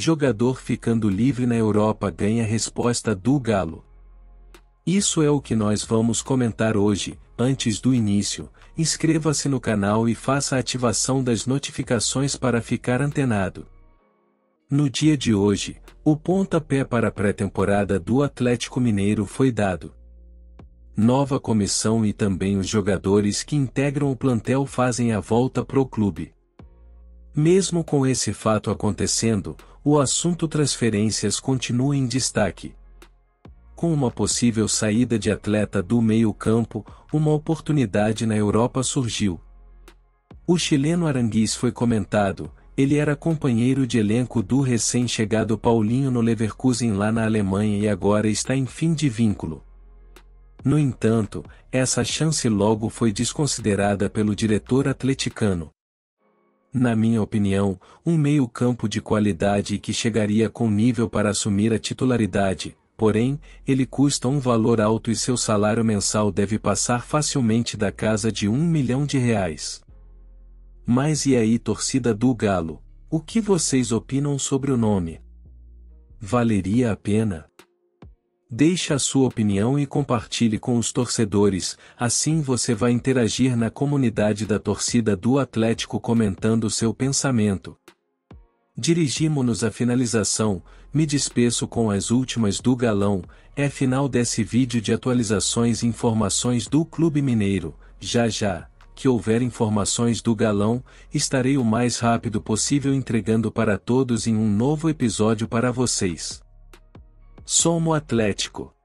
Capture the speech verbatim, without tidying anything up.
jogador ficando livre na Europa ganha resposta do Galo. Isso é o que nós vamos comentar hoje. Antes do início, inscreva-se no canal e faça a ativação das notificações para ficar antenado. No dia de hoje, o pontapé para a pré-temporada do Atlético Mineiro foi dado. Nova comissão e também os jogadores que integram o plantel fazem a volta pro clube. Mesmo com esse fato acontecendo, o assunto transferências continua em destaque. Com uma possível saída de atleta do meio-campo, uma oportunidade na Europa surgiu. O chileno Aranguiz foi comentado, ele era companheiro de elenco do recém-chegado Paulinho no Leverkusen lá na Alemanha e agora está em fim de vínculo. No entanto, essa chance logo foi desconsiderada pelo diretor atleticano. Na minha opinião, um meio-campo de qualidade que chegaria com nível para assumir a titularidade. Porém, ele custa um valor alto e seu salário mensal deve passar facilmente da casa de um milhão de reais. Mas e aí, torcida do Galo? O que vocês opinam sobre o nome? Valeria a pena? Deixe a sua opinião e compartilhe com os torcedores, assim você vai interagir na comunidade da torcida do Atlético comentando seu pensamento. Dirigimo-nos à finalização, me despeço com as últimas do Galão, é final desse vídeo de atualizações e informações do Clube Mineiro. Já já, que houver informações do Galão, estarei o mais rápido possível entregando para todos em um novo episódio para vocês. Somos Atlético!